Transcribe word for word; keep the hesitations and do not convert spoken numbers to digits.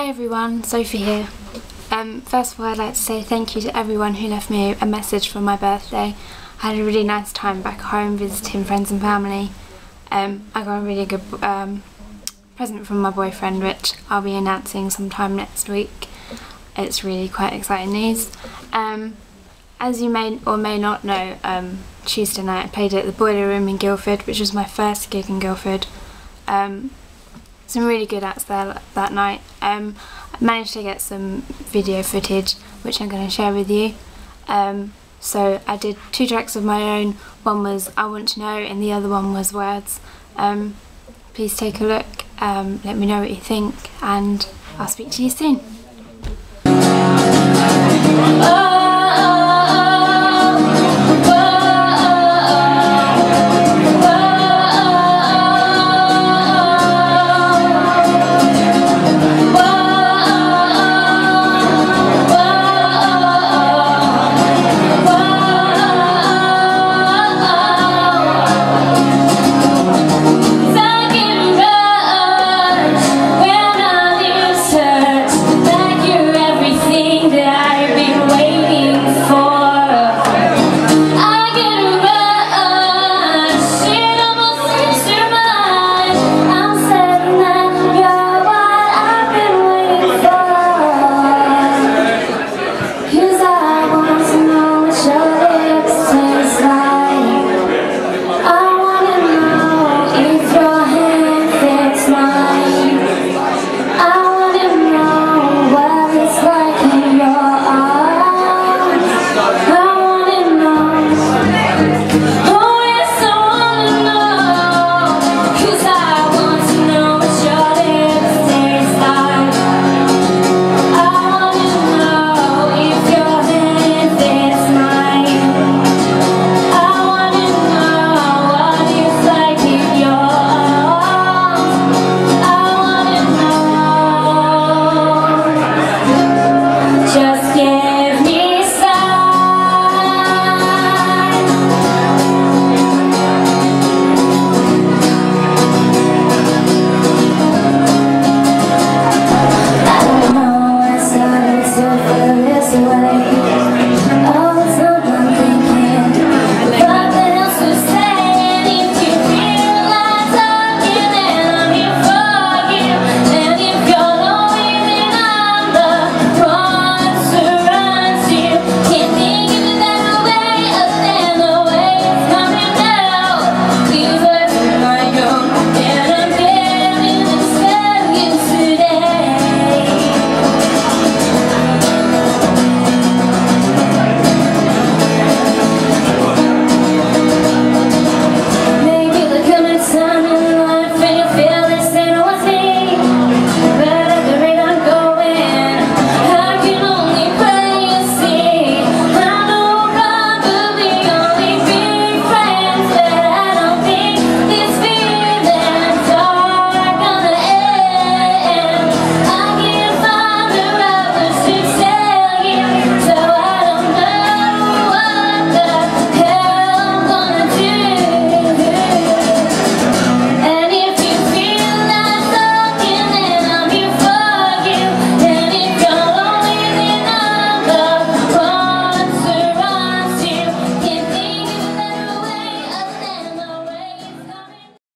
Hi everyone, Sophie here. Um, first of all, I'd like to say thank you to everyone who left me a message for my birthday. I had a really nice time back home visiting friends and family. Um, I got a really good um, present from my boyfriend, which I'll be announcing sometime next week. It's really quite exciting news. Um, as you may or may not know, um, Tuesday night I played at the Boiler Room in Guildford, which was my first gig in Guildford. Um, Some really good acts there that night. Um, I managed to get some video footage which I'm going to share with you. Um, so I did two tracks of my own. One was I Want to Know and the other one was Words. Um, please take a look, um, let me know what you think, and I'll speak to you soon.